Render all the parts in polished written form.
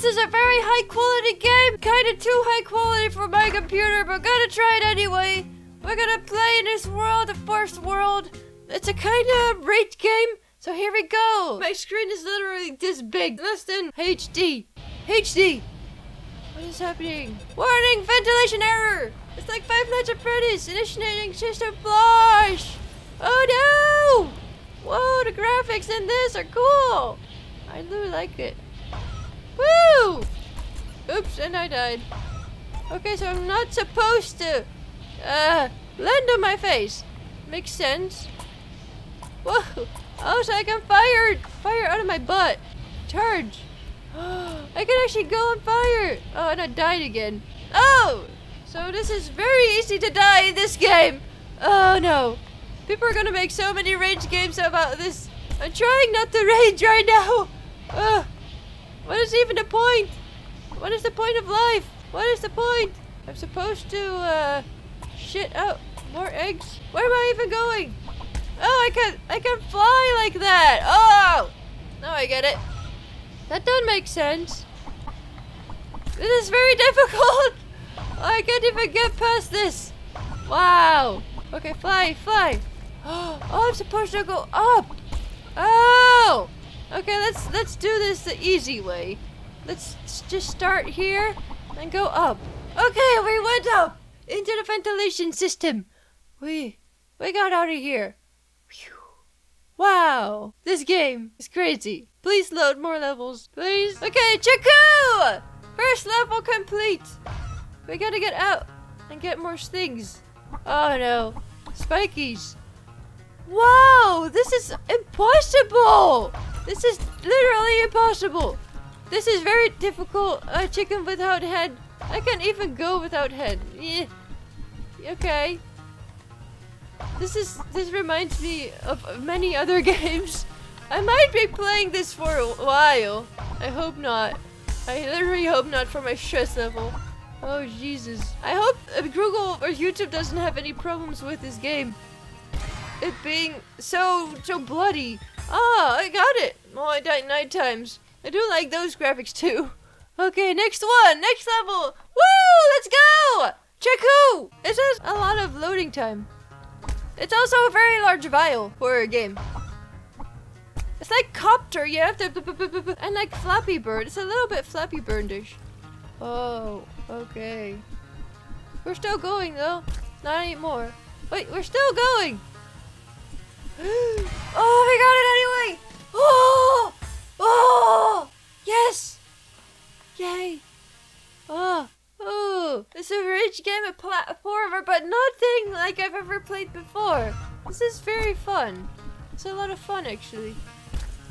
This is a very high quality game, kind of too high quality for my computer, but gonna try it anyway. We're gonna play in this world, the first world. It's a kind of rage game, so here we go. My screen is literally this big, less than HD. HD! What is happening? Warning! Ventilation error! It's like Five Nights at Freddy's, initiating system flush! Oh no! Whoa, the graphics in this are cool! I really like it. Woo! Oops, and I died. Okay, so I'm not supposed to land on my face. Makes sense. Whoa! Oh, so I can fire! Fire out of my butt! Charge! I can actually go on fire! Oh, and I died again. Oh! So this is very easy to die in this game! Oh no! People are gonna make so many rage games about this. I'm trying not to rage right now! What is even the point? What is the point of life? What is the point? I'm supposed to, shit out. More eggs? Where am I even going? Oh, I can fly like that! Oh! Now I get it. That doesn't make sense. This is very difficult! I can't even get past this! Wow! Okay, fly, fly! Oh, I'm supposed to go up! Oh! Okay, let's do this the easy way. Let's just start here and go up. Okay, we went up into the ventilation system. We got out of here. Whew. Wow, this game is crazy. Please load more levels, please. Okay, Chicku! First level complete. We gotta get out and get more things. Oh no, spikies. Wow, this is impossible. This is literally impossible. This is very difficult. A chicken without head. I can't even go without head. Eh. Okay. This reminds me of many other games. I might be playing this for a while. I hope not. I literally hope not for my stress level. Oh Jesus. I hope Google or YouTube doesn't have any problems with this game. It being so bloody. Ah, I got it. Oh, I died 9 times. I do like those graphics too. Okay, next one, next level. Woo, let's go! Chicku! It has a lot of loading time. It's also a very large vial for a game. It's like Copter, you have to and like Flappy Bird. It's a little bit Flappy Bird-ish. Oh, okay. We're still going though. Not anymore. Wait, we're still going. Oh, we got it anyway! Oh! Oh! Yes! Yay! Oh! Oh! It's a rich game of platformer, but nothing like I've ever played before. This is very fun. It's a lot of fun, actually.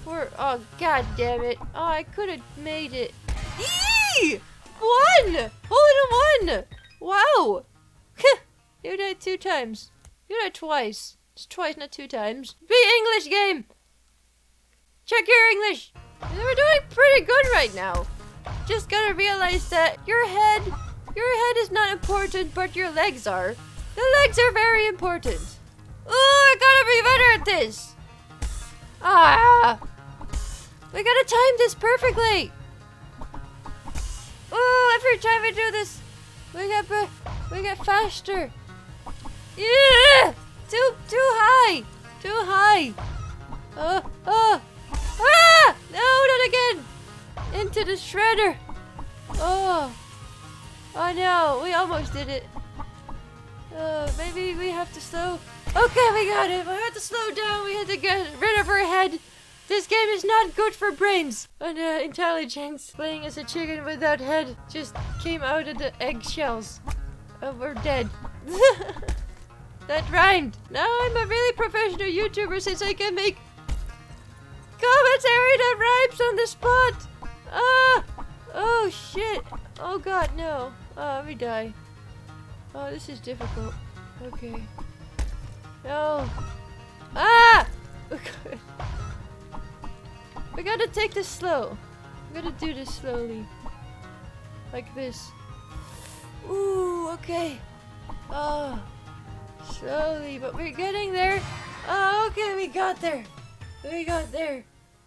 Oh, god damn it. Oh, I could have made it. Eee! 1! Hole in 1! Wow! You died 2 times. You died twice. It's twice, not 2 times. Be English game! Check your English! We're doing pretty good right now. Just gotta realize that your head is not important, but your legs are. The legs are very important. Ooh, I gotta be better at this! Ah! We gotta time this perfectly! Ooh, every time we do this, we get faster. Yeah! Too high. Ah! No, not again. Into the shredder. Oh no, we almost did it. Maybe we have to slow. Okay, we got it. We had to slow down. We had to get rid of her head. This game is not good for brains and intelligence. Playing as a chicken without head just came out of the eggshells. Oh, we're dead. That rhymed. Now I'm a really professional YouTuber since I can make commentary that rhymes on the spot. Ah! Oh shit. Oh god, no. Oh, we die. Oh, this is difficult. Okay. No. Ah! Okay. We gotta take this slow. We gotta do this slowly. Like this. Ooh, okay. Oh. Slowly, but we're getting there. Oh, okay, we got there. We got there.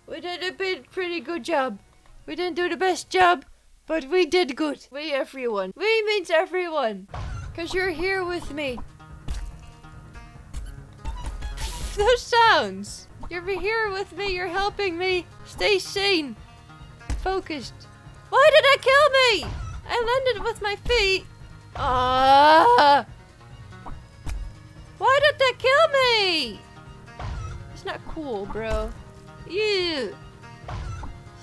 We did a pretty good job. We didn't do the best job, But we did good. We everyone. We means everyone. Cause you're here with me. Those sounds. You're here with me. You're helping me. Stay sane. Focused. Why did I kill me? I landed with my feet. Ah! Why did that kill me? It's not cool, bro. Ew.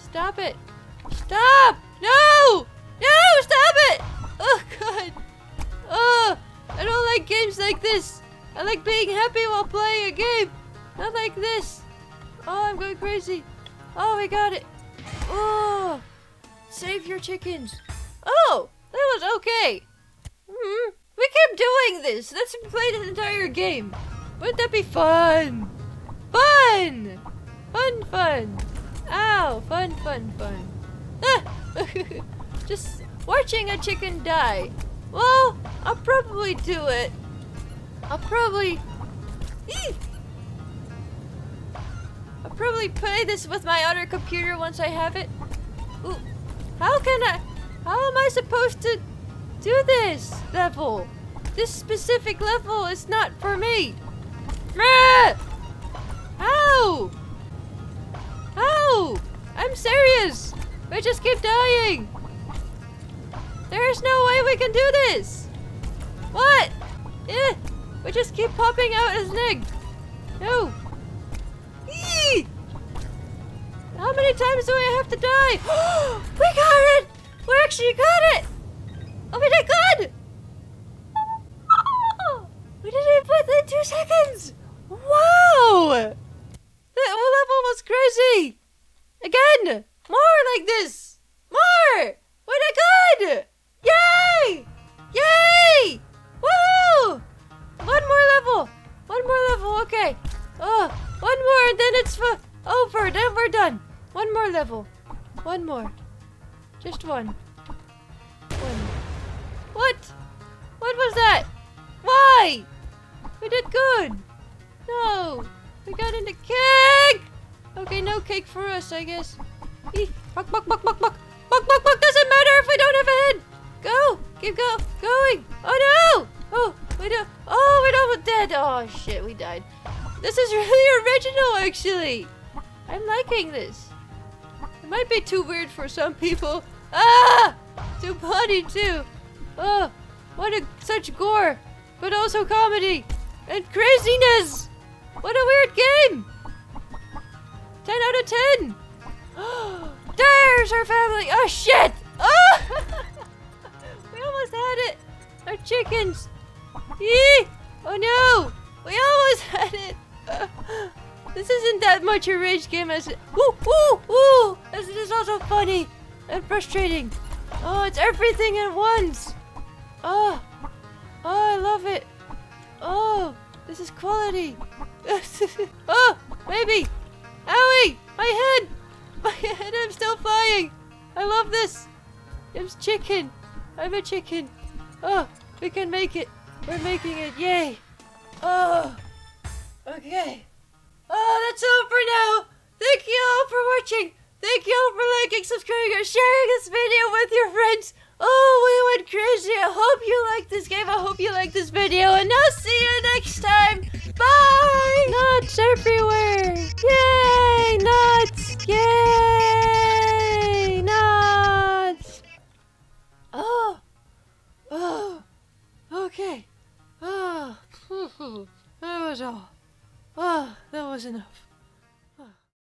Stop it. Stop! No! No! Stop it! Oh, God. Oh, I don't like games like this. I like being happy while playing a game. Not like this. Oh, I'm going crazy. Oh, we got it. Oh. Save your chickens. Oh, that was okay. Mm-hmm. We kept doing this. Let's play the entire game. Wouldn't that be fun? Fun! Fun, fun. Ow, fun, fun, fun. Ah. Just watching a chicken die. Well, I'll probably do it. I'll probably play this with my other computer once I have it. Ooh. How am I supposed to do this level? This specific level is not for me. How? How? I'm serious. We just keep dying. There is no way we can do this. What? Eh. We just keep popping out as Nick. No. Eee. How many times do I have to die? We got it. We actually got it. Oh, we did good. Oh, we did it within 2 seconds. Wow. That level was crazy. Again. More like this! More! What a good! Yay! Yay! Woohoo! One more level! One more level, okay. Oh, one more and then it's over. Then we're done. One more level. One more. Just one. One. What? What was that? Why? We did good. No. We got into cake! Okay, no cake for us, I guess. Buck, buck, buck, buck, buck, buck, buck, buck. Doesn't matter if we don't have a head. Go, keep going. Oh no! Oh, we don't. Oh, we're almost dead. Oh shit, we died. This is really original, actually. I'm liking this. It might be too weird for some people. Ah, too funny too. Oh, what a such gore, but also comedy and craziness. What a weird game. 10 out of 10. There's our family! Oh shit! Oh! We almost had it! Our chickens! Yee! Oh no! We almost had it! This isn't that much a rage game as it... Woo! Woo! Woo! This is also funny! And frustrating! Oh, it's everything at once! Oh! Oh, I love it! Oh! This is quality! Oh! Maybe! Owie! My head! And I'm still flying. I love this. It's chicken. I'm a chicken. Oh, we can make it. We're making it. Yay. Oh, okay. Oh, that's all for now. Thank you all for watching. Thank you all for liking, subscribing, and sharing this video with your friends. Oh, we went crazy. I hope you liked this game. I hope you liked this video. And I'll see you next time. Bye. Nuts everywhere. Yay, nuts. Yay, nuts. Oh. Oh. Okay. Oh. That was all. Oh, that was enough.